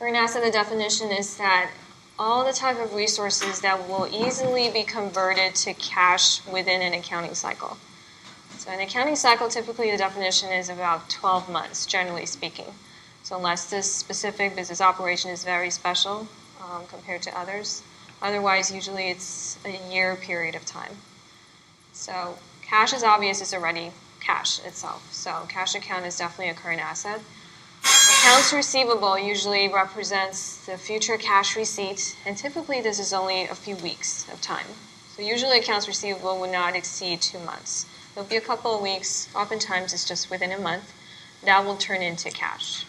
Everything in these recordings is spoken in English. NASA, the definition is that all the type of resources that will easily be converted to cash within an accounting cycle. So an accounting cycle, typically the definition is about 12 months, generally speaking. So unless this specific business operation is very special compared to others, otherwise usually it's a year period of time. So cash is obvious, it's already cash itself. So cash account is definitely a current asset. Accounts receivable usually represents the future cash receipt, and typically this is only a few weeks of time. So usually accounts receivable would not exceed 2 months. It will be a couple of weeks, oftentimes it's just within a month, that will turn into cash.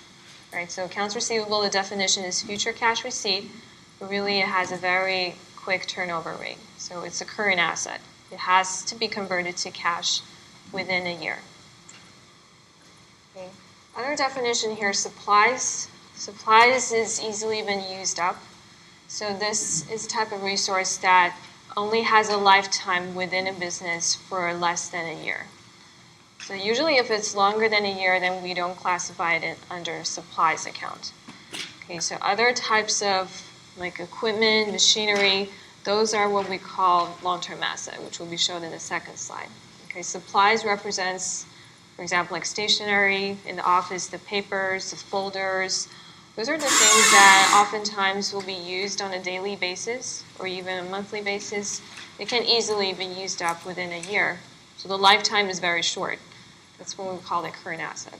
Right? So accounts receivable, the definition is future cash receipt, but really it has a very quick turnover rate. So it's a current asset. It has to be converted to cash within a year. Okay. Other definition here, supplies. Supplies is easily been used up. So this is a type of resource that only has a lifetime within a business for less than a year. So usually if it's longer than a year, then we don't classify it under supplies account. Okay, so other types of like equipment, machinery, those are what we call long-term asset, which will be shown in the second slide. Okay, supplies represents, for example, like stationery, in the office, the papers, the folders. Those are the things that oftentimes will be used on a daily basis or even a monthly basis. It can easily be used up within a year. So the lifetime is very short. That's what we call the current asset.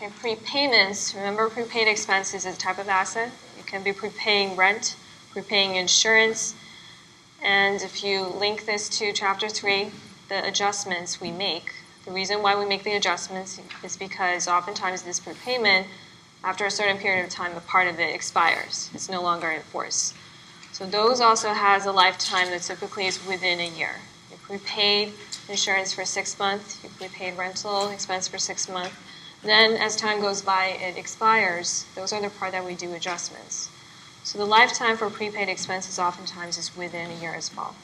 Okay, prepayments. Remember, prepaid expenses is a type of asset. You can be prepaying rent, prepaying insurance. And if you link this to Chapter 3, the adjustments we make. The reason why we make the adjustments is because oftentimes this prepayment, after a certain period of time, a part of it expires. It's no longer in force. So those also has a lifetime that typically is within a year. You prepaid insurance for 6 months, you prepaid rental expense for 6 months. Then as time goes by, it expires. Those are the part that we do adjustments. So the lifetime for prepaid expenses oftentimes is within a year as well.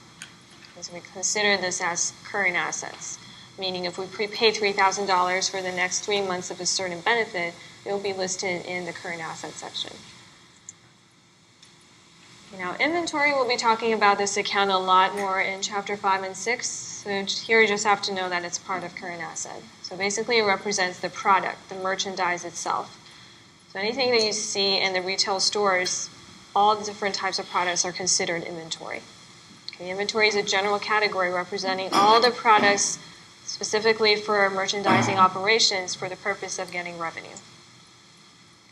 So we consider this as current assets, meaning if we prepay $3,000 for the next 3 months of a certain benefit, it will be listed in the current asset section. Now, inventory, we'll be talking about this account a lot more in Chapter 5 and 6. So here you just have to know that it's part of current asset. So basically it represents the product, the merchandise itself. So anything that you see in the retail stores, all the different types of products are considered inventory. The inventory is a general category representing all the products specifically for merchandising operations for the purpose of getting revenue.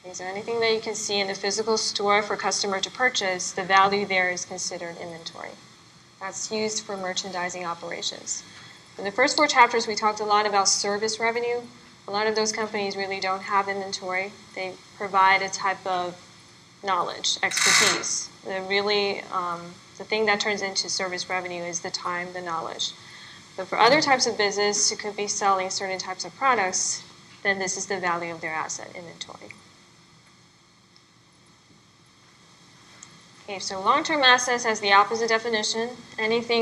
Okay, so anything that you can see in the physical store for customer to purchase, the value there is considered inventory. That's used for merchandising operations. In the first 4 chapters, we talked a lot about service revenue. A lot of those companies really don't have inventory. They provide a type of knowledge, expertise. They're really... the thing that turns into service revenue is the time, the knowledge. But for other types of business, it could be selling certain types of products, then this is the value of their asset, inventory. Okay, so long-term assets has the opposite definition. Anything